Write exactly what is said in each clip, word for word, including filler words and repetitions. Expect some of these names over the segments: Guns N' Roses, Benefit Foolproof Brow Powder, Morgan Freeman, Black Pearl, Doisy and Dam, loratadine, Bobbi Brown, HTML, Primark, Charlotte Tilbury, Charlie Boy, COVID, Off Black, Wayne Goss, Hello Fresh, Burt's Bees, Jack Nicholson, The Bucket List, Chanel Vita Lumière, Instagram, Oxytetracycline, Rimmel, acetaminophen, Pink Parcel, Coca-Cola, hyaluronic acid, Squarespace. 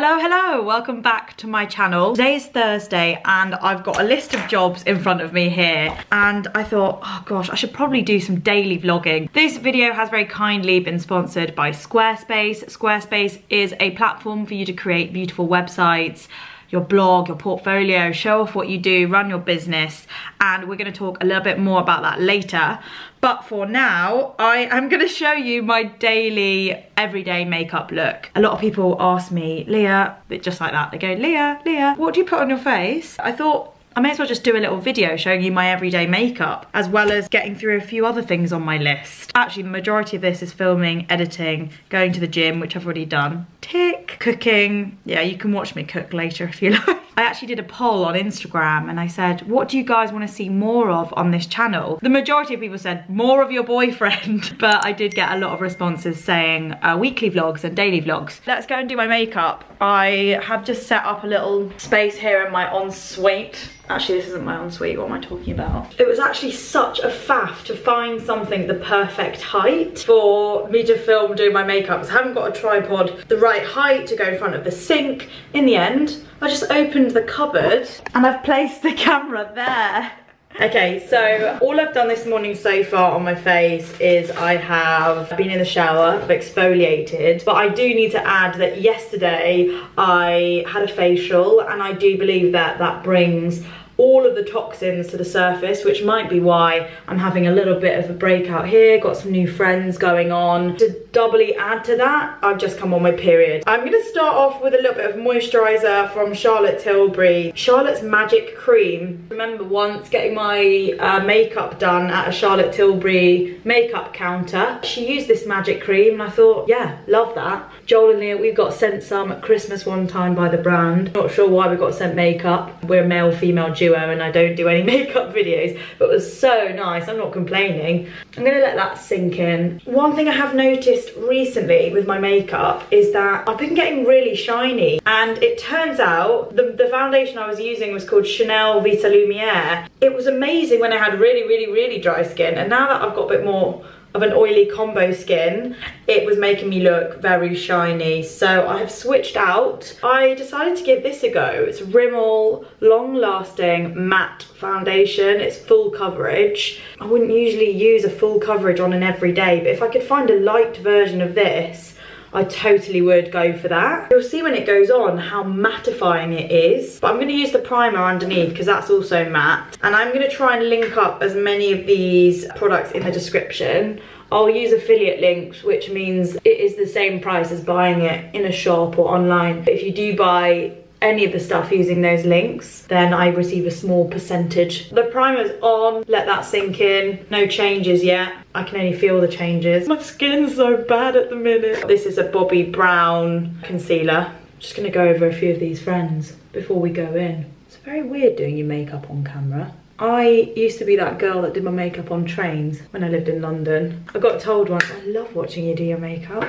Hello, hello, welcome back to my channel. Today is Thursday and I've got a list of jobs in front of me here, and I thought, oh gosh, I should probably do some daily vlogging. This video has very kindly been sponsored by Squarespace. Squarespace is a platform for you to create beautiful websites, your blog, your portfolio, show off what you do, run your business, and we're gonna talk a little bit more about that later. But for now, I am gonna show you my daily, everyday makeup look. A lot of people ask me, Leah, just like that, they go, Leah, Leah, what do you put on your face? I thought, I may as well just do a little video showing you my everyday makeup, as well as getting through a few other things on my list. Actually, the majority of this is filming, editing, going to the gym, which I've already done. Tick. Cooking. Yeah, you can watch me cook later if you like. I actually did a poll on Instagram and I said, what do you guys want to see more of on this channel? The majority of people said, more of your boyfriend. But I did get a lot of responses saying uh, weekly vlogs and daily vlogs. Let's go and do my makeup. I have just set up a little space here in my ensuite. Actually, this isn't my ensuite, what am I talking about? It was actually such a faff to find something the perfect height for me to film doing my makeup. So I haven't got a tripod the right height to go in front of the sink. In the end, I just opened the cupboard and I've placed the camera there. Okay, so all I've done this morning so far on my face is I have been in the shower, I've exfoliated, but I do need to add that yesterday I had a facial, and I do believe that that brings all of the toxins to the surface, which might be why I'm having a little bit of a breakout here. Got some new friends going on. To doubly add to that, I've just come on my period. I'm gonna start off with a little bit of moisturizer from Charlotte Tilbury. Charlotte's Magic Cream. I remember once getting my uh, makeup done at a Charlotte Tilbury makeup counter. She used this Magic Cream and I thought, yeah, love that. Joel and Leah, we got sent some at Christmas one time by the brand. Not sure why we got sent makeup. We're a male-female duo and I don't do any makeup videos, but it was so nice, I'm not complaining. I'm gonna let that sink in. One thing I have noticed recently with my makeup is that I've been getting really shiny, and it turns out the, the foundation I was using was called Chanel Vita Lumière. It was amazing when I had really, really, really dry skin, and now that I've got a bit more of an oily combo skin, it was making me look very shiny, so I have switched out. I decided to give this a go. It's Rimmel long lasting matte foundation. It's full coverage. I wouldn't usually use a full coverage on an everyday, but if I could find a light version of this, I totally would go for that. You'll see when it goes on how mattifying it is. But I'm going to use the primer underneath because that's also matte. And I'm going to try and link up as many of these products in the description. I'll use affiliate links, which means it is the same price as buying it in a shop or online. But if you do buy any of the stuff using those links, then I receive a small percentage. The primer's on, let that sink in. No changes yet. I can only feel the changes. My skin's so bad at the minute. This is a Bobbi Brown concealer. I'm just gonna go over a few of these friends before we go in. It's very weird doing your makeup on camera. I used to be that girl that did my makeup on trains when I lived in London. I got told once, I love watching you do your makeup.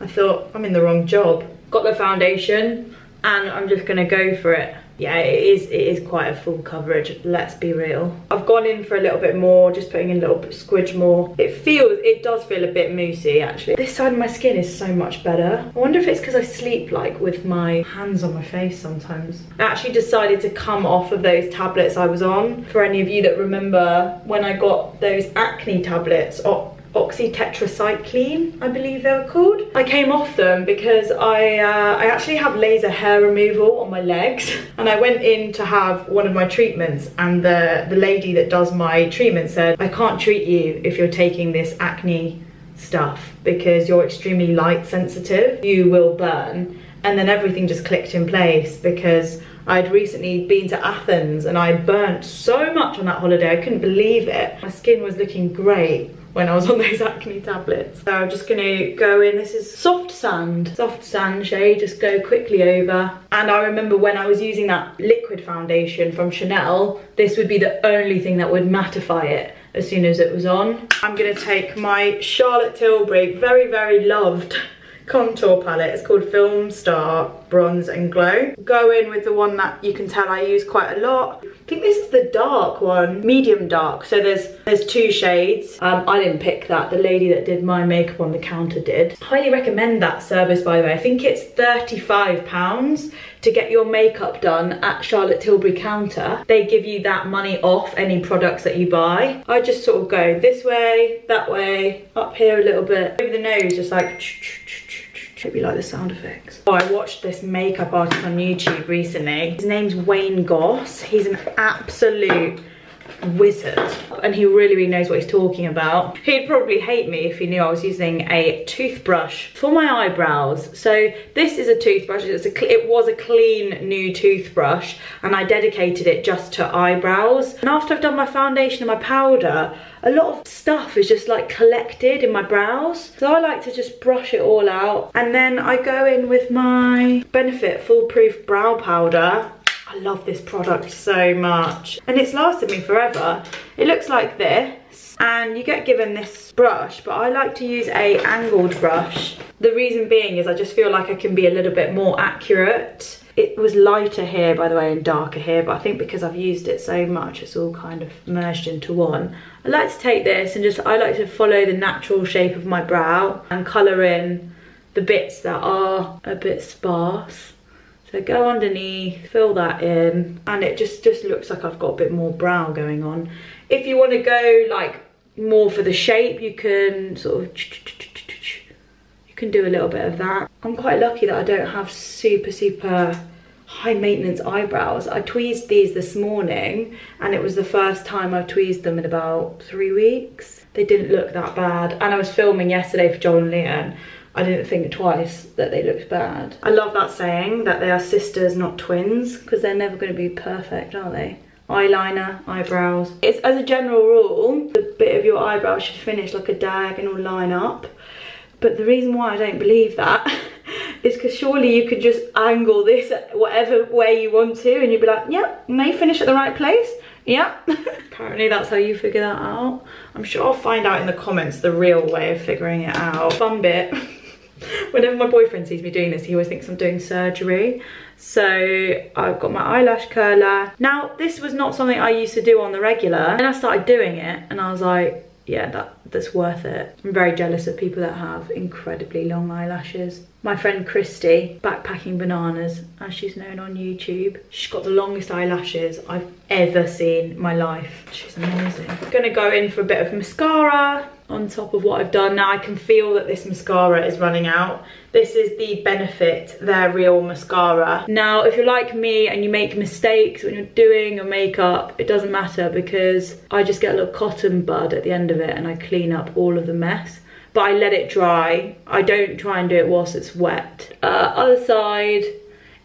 I thought, I'm in the wrong job. Got the foundation, and I'm just gonna go for it. Yeah, it is, it is quite a full coverage, let's be real. I've gone in for a little bit more, just putting in a little squidge more. It feels, it does feel a bit moussey actually. This side of my skin is so much better. I wonder if it's because I sleep like with my hands on my face sometimes. I actually decided to come off of those tablets I was on. For any of you that remember when I got those acne tablets, oh, Oxytetracycline, I believe they were called. I came off them because I uh, I actually have laser hair removal on my legs, and I went in to have one of my treatments, and the, the lady that does my treatment said, I can't treat you if you're taking this acne stuff because you're extremely light sensitive, you will burn. And then everything just clicked in place because I'd recently been to Athens and I burnt so much on that holiday, I couldn't believe it. My skin was looking great when I was on those acne tablets. So I'm just gonna go in, this is soft sand, soft sand shade, just go quickly over. And I remember when I was using that liquid foundation from Chanel, this would be the only thing that would mattify it as soon as it was on. I'm gonna take my Charlotte Tilbury, very, very loved contour palette. It's called Film Star Bronze and Glow. Go in with the one that you can tell I use quite a lot. I think this is the dark one, medium dark. So there's there's two shades. Um, I didn't pick that. The lady that did my makeup on the counter did. Highly recommend that service, by the way. I think it's thirty-five pounds to get your makeup done at Charlotte Tilbury counter. They give you that money off any products that you buy. I just sort of go this way, that way, up here a little bit. Over the nose, just like... Hope you like the sound effects. Oh, I watched this makeup artist on YouTube recently. His name's Wayne Goss. He's an absolute wizard and he really really knows what he's talking about. He'd probably hate me if he knew I was using a toothbrush for my eyebrows. So this is a toothbrush. It's a it was a clean new toothbrush and I dedicated it just to eyebrows. And after I've done my foundation and my powder, a lot of stuff is just like collected in my brows. So I like to just brush it all out. And then I go in with my Benefit Foolproof Brow Powder. I love this product so much and it's lasted me forever. It looks like this and you get given this brush, but I like to use a angled brush. The reason being is I just feel like I can be a little bit more accurate. It was lighter here, by the way, and darker here, but I think because I've used it so much, it's all kind of merged into one. I like to take this and just, I like to follow the natural shape of my brow and colour in the bits that are a bit sparse. So go underneath, fill that in, and it just, just looks like I've got a bit more brow going on. If you want to go like more for the shape, you can sort of, you can do a little bit of that. I'm quite lucky that I don't have super, super high maintenance eyebrows. I tweezed these this morning and it was the first time I've tweezed them in about three weeks. They didn't look that bad. And I was filming yesterday for John and Leon. I didn't think twice that they looked bad. I love that saying that they are sisters, not twins, because they're never going to be perfect, are they? Eyeliner, eyebrows. It's, as a general rule, the bit of your eyebrow should finish like a diagonal line up. But the reason why I don't believe that is because surely you could just angle this whatever way you want to and you'd be like, yep, yeah, may finish at the right place. Yeah, apparently that's how you figure that out. I'm sure I'll find out in the comments the real way of figuring it out. Fun bit. Whenever my boyfriend sees me doing this, he always thinks I'm doing surgery. So I've got my eyelash curler. Now, this was not something I used to do on the regular. And I started doing it and I was like, yeah, that, that's worth it. I'm very jealous of people that have incredibly long eyelashes. My friend Christy, Backpacking Bananas, as she's known on YouTube, she's got the longest eyelashes I've ever seen in my life. She's amazing. I'm gonna go in for a bit of mascara on top of what I've done. Now I can feel that this mascara is running out. This is the Benefit, their real mascara. Now, if you're like me and you make mistakes when you're doing your makeup, it doesn't matter because I just get a little cotton bud at the end of it and I clean up all of the mess. But I let it dry. I don't try and do it whilst it's wet. Uh, other side,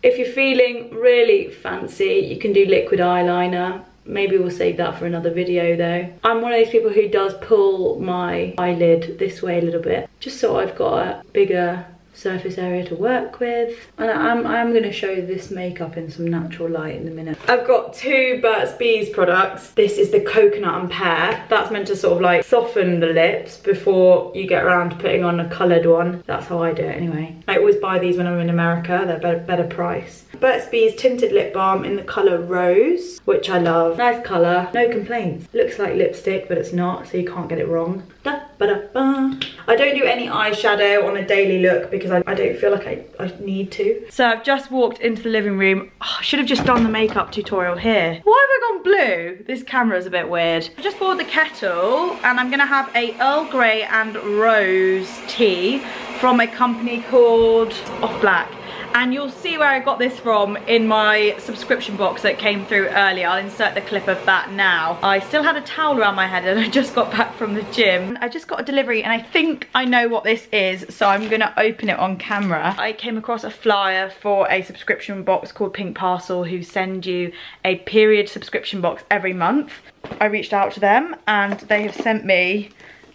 if you're feeling really fancy, you can do liquid eyeliner. Maybe we'll save that for another video though. I'm one of those people who does pull my eyelid this way a little bit, just so I've got a bigger surface area to work with. And I'm, I'm gonna show this makeup in some natural light in a minute. I've got two Burt's Bees products. This is the coconut and pear. That's meant to sort of like soften the lips before you get around to putting on a coloured one. That's how I do it anyway. I always buy these when I'm in America. They're better, better price. Burt's Bees tinted lip balm in the colour Rose, which I love. Nice colour, no complaints. Looks like lipstick, but it's not, so you can't get it wrong. Da, ba, da, ba. I don't do any eyeshadow on a daily look because I, I don't feel like I, I need to. So I've just walked into the living room. Oh, I should have just done the makeup tutorial here. Why have I gone blue? This camera's a bit weird. I just boiled the kettle and I'm gonna have a Earl Grey and Rose tea from a company called Off Black. And you'll see where I got this from in my subscription box that came through earlier. I'll insert the clip of that now. I still had a towel around my head and I just got back from the gym. I just got a delivery and I think I know what this is, so I'm gonna open it on camera. I came across a flyer for a subscription box called Pink Parcel who send you a period subscription box every month. I reached out to them and they have sent me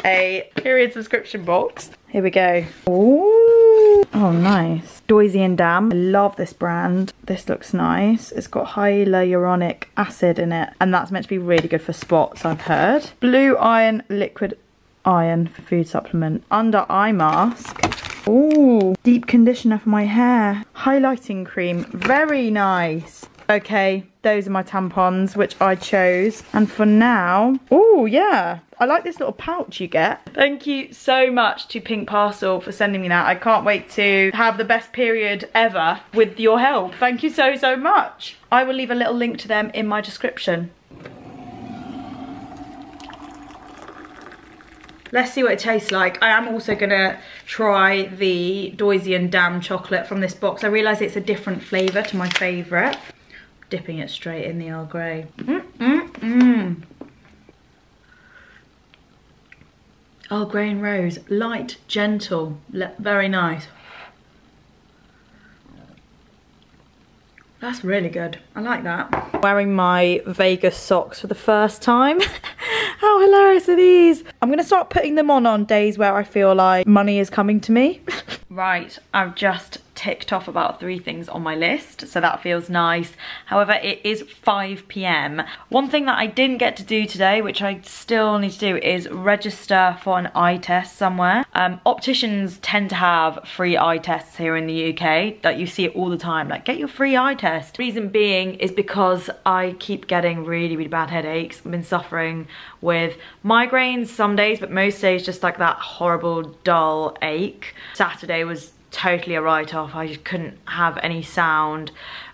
a period subscription box. Here we go. Ooh. Oh, nice. Doisy and Dam. I love this brand. This looks nice. It's got hyaluronic acid in it, and that's meant to be really good for spots, I've heard. Blue iron, liquid iron for food supplement. Under eye mask. Ooh, deep conditioner for my hair. Highlighting cream, very nice. Okay, those are my tampons, which I chose. And for now, oh yeah, I like this little pouch you get. Thank you so much to Pink Parcel for sending me that. I can't wait to have the best period ever with your help. Thank you so, so much. I will leave a little link to them in my description. Let's see what it tastes like. I am also gonna try the Doisy and Dam chocolate from this box. I realise it's a different flavour to my favourite. Dipping it straight in the Earl Grey. Mm, mm, mm. Earl Grey and Rose, light, gentle, very nice. That's really good, I like that. Wearing my Vegas socks for the first time. How hilarious are these? I'm gonna start putting them on on days where I feel like money is coming to me. Right, I've just ticked off about three things on my list, so that feels nice. However, it is five p m One thing that I didn't get to do today, which I still need to do, is register for an eye test somewhere. Um, opticians tend to have free eye tests here in the U K, that you see it all the time, like, get your free eye test. Reason being is because I keep getting really, really bad headaches. I've been suffering with migraines some days, but most days just like that horrible, dull ache. Saturday was totally a write-off. I just couldn't have any sound,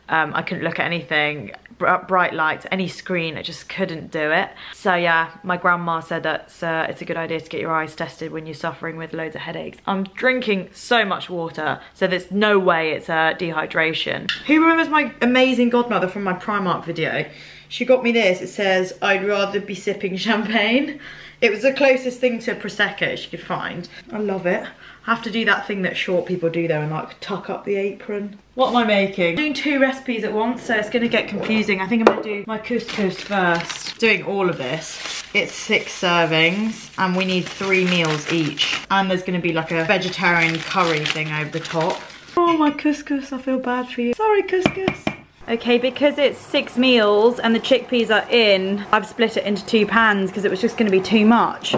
um, I couldn't look at anything, br bright lights, any screen, I just couldn't do it. So yeah, my grandma said that uh, it's a good idea to get your eyes tested when you're suffering with loads of headaches. I'm drinking so much water, so there's no way it's uh, dehydration. Who remembers my amazing godmother from my Primark video? She got me this, it says, I'd rather be sipping champagne. It was the closest thing to Prosecco she could find. I love it. I have to do that thing that short people do though and like tuck up the apron. What am I making? I'm doing two recipes at once, so it's gonna get confusing. I think I'm gonna do my couscous first. Doing all of this. It's six servings and we need three meals each. And there's gonna be like a vegetarian curry thing over the top. Oh, my couscous, I feel bad for you. Sorry, couscous. Okay, because it's six meals and the chickpeas are in, I've split it into two pans because it was just gonna be too much.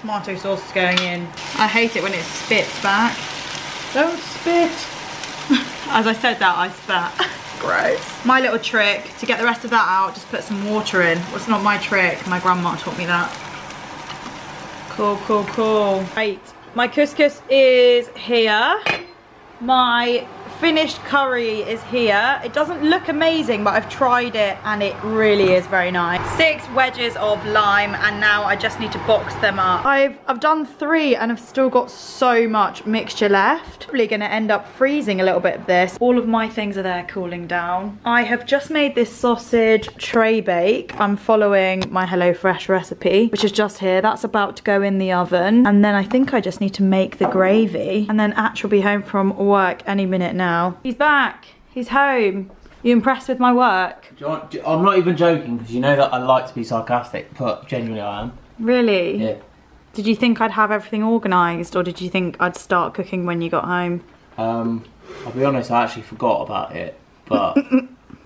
Tomato sauce is going in. I hate it when it spits back. Don't spit. As I said that, I spat. Gross. My little trick to get the rest of that out, just put some water in. Well, it's not my trick, my grandma taught me that. Cool, cool, cool. Right, my couscous is here. My finished curry is here. It doesn't look amazing, but I've tried it and it really is very nice. Six wedges of lime and now I just need to box them up. I've, I've done three and I've still got so much mixture left. Probably gonna end up freezing a little bit of this. All of my things are there cooling down. I have just made this sausage tray bake. I'm following my Hello Fresh recipe, which is just here. That's about to go in the oven. And then I think I just need to make the gravy. And then Atch will be home from work any minute now. He's back. He's home. You impressed with my work? Do you want, do, I'm not even joking because you know that I like to be sarcastic, but genuinely I am. Really? Yeah. Did you think I'd have everything organised or did you think I'd start cooking when you got home? Um, I'll be honest, I actually forgot about it, but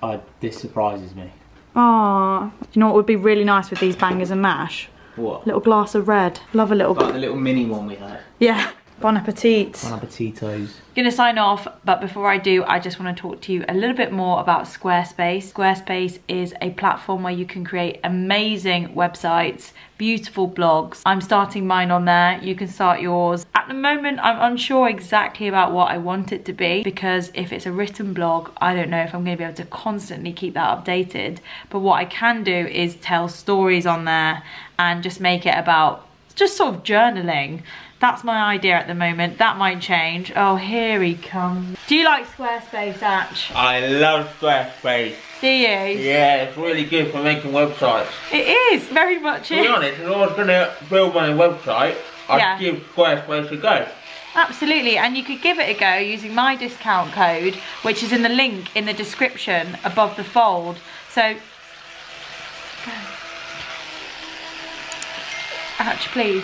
I, this surprises me. Aww. Do you know what would be really nice with these bangers and mash? What? A little glass of red. Love a little... Like the little mini one we had. Yeah. Bon appetit. Bon appetitos. Gonna sign off, but before I do, I just want to talk to you a little bit more about Squarespace. Squarespace is a platform where you can create amazing websites, beautiful blogs. I'm starting mine on there. You can start yours. At the moment, I'm unsure exactly about what I want it to be because if it's a written blog, I don't know if I'm gonna be able to constantly keep that updated. But what I can do is tell stories on there and just make it about just sort of journaling. That's my idea at the moment. That might change. Oh, here he comes. Do you like Squarespace, Atch? I love Squarespace. Do you? Yeah, it's really good for making websites. It is, very much to is. To be honest, if I was gonna build my own website, I'd yeah. give Squarespace a go. Absolutely, and you could give it a go using my discount code, which is in the link in the description above the fold. So, Atch, please.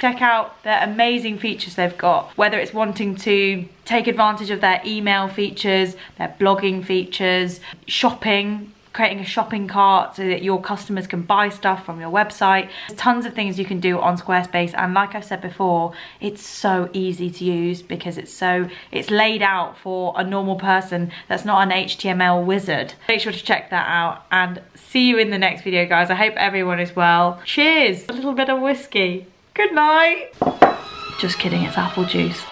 Check out the amazing features they've got, whether it's wanting to take advantage of their email features, their blogging features, shopping, creating a shopping cart so that your customers can buy stuff from your website. There's tons of things you can do on Squarespace, and like I've said before, it's so easy to use because it's so it's laid out for a normal person that's not an H T M L wizard. Make sure to check that out, and see you in the next video, guys. I hope everyone is well. Cheers, a little bit of whiskey. Good night. Just kidding, it's apple juice.